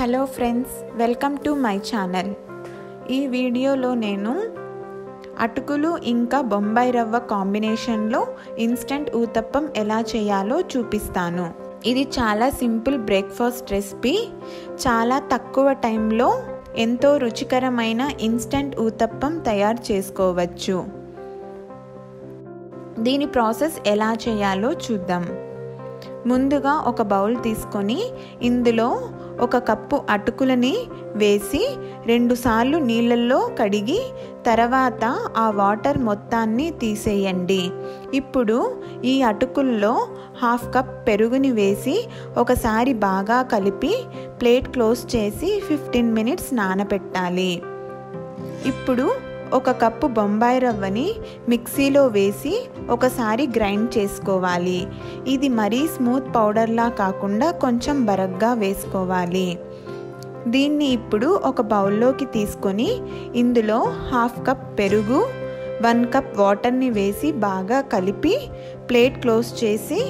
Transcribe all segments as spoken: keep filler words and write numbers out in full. Hello friends, welcome to my channel. ఈ వీడియోలో నేను అటుకులు ఇంకా బొంబాయి రవ్వ కాంబినేషన్లో ఇన్స్టెంట్ ఊతప్పం ఎలా చేయాలో చూపిస్తాను. ఇది చాలా సింపుల్ బ్రేక్ఫాస్ట్ రెసిపీ. చాలా తక్కువ టైంలో ఎంతో రుచికరమైన ఇన్స్టెంట్ ఊతప్పం తయారు చేసుకోవచ్చు. దీని ప్రాసెస్ ఎలా చేయాలో చూద్దాం. ముందుగా ఒక బౌల్ తీసుకొని ఇందులో ఒక కప్పు అటుకులని వేసి రెండుసార్లు నీళ్ళల్లో కడిగి తర్వాత ఆ వాటర్ మొత్తాన్ని తీసేయండి. ఇప్పుడు ఈ అటుకుల్లో హాఫ్ కప్ పెరుగుని వేసి ఒకసారి బాగా కలిపి ప్లేట్ క్లోజ్ చేసి ఫిఫ్టీన్ మినిట్స్ నానబెట్టాలి. ఇప్పుడు ఒక కప్పు బొంబాయి రవ్వని మిక్సీలో వేసి ఒకసారి గ్రైండ్ చేసుకోవాలి. ఇది మరీ స్మూత్ పౌడర్లా కాకుండా కొంచెం బరగ్గా వేసుకోవాలి. దీన్ని ఇప్పుడు ఒక బౌల్లోకి తీసుకొని ఇందులో హాఫ్ కప్ పెరుగు, వన్ కప్ వాటర్ని వేసి బాగా కలిపి ప్లేట్ క్లోజ్ చేసి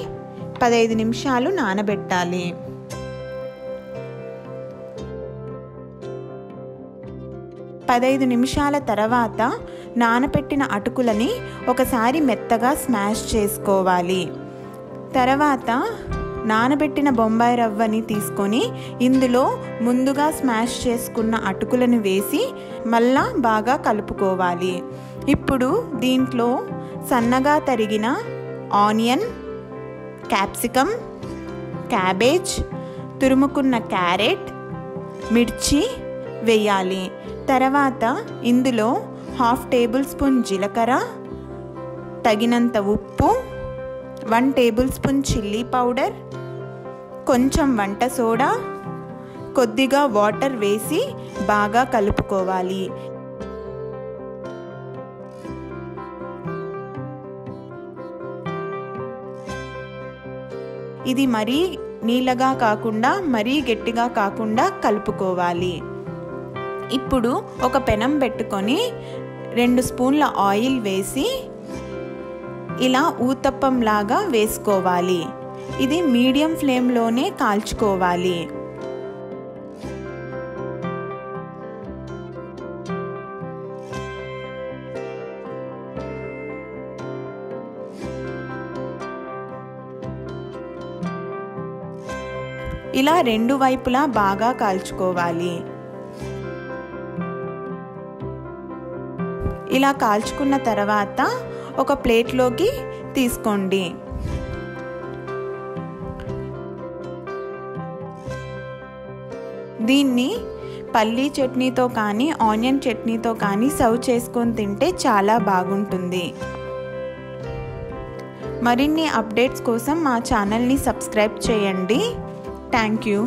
పదహైదు నిమిషాలు నానబెట్టాలి. పదహైదు నిమిషాల తర్వాత నానపెట్టిన అటుకులని ఒకసారి మెత్తగా స్మాష్ చేసుకోవాలి. తర్వాత నానబెట్టిన బొంబాయి రవ్వని తీసుకొని ఇందులో ముందుగా స్మాష్ చేసుకున్న అటుకులను వేసి మళ్ళా బాగా కలుపుకోవాలి. ఇప్పుడు దీంట్లో సన్నగా తరిగిన ఆనియన్, క్యాప్సికమ్, క్యాబేజ్, తురుముకున్న క్యారెట్, మిర్చి వేయాలి. తర్వాత ఇందులో హాఫ్ టేబుల్ స్పూన్ జీలకర్ర, తగినంత ఉప్పు, one table spoon chilli powder, కొంచెం వంట సోడా, కొద్దిగా వాటర్ వేసి బాగా కలుపుకోవాలి. ఇది మరీ నీళ్ళగా కాకుండా మరీ గట్టిగా కాకుండా కలుపుకోవాలి. ఇప్పుడు ఒక పెనం పెట్టుకొని రెండు స్పూన్ల ఆయిల్ వేసి ఇలా ఊతప్పంలాగా వేసుకోవాలి. ఇది మీడియం ఫ్లేమ్లోనే కాల్చుకోవాలి. ఇలా రెండు వైపులా బాగా కాల్చుకోవాలి. ఇలా కాల్చుకున్న తర్వాత ఒక ప్లేట్లోకి తీసుకోండి. దీన్ని పల్లీ చట్నీతో కానీ ఆనియన్ చట్నీతో కానీ సర్వ్ చేసుకొని తింటే చాలా బాగుంటుంది. మరిన్ని అప్డేట్స్ కోసం మా ఛానల్ని సబ్స్క్రైబ్ చేయండి. Thank you.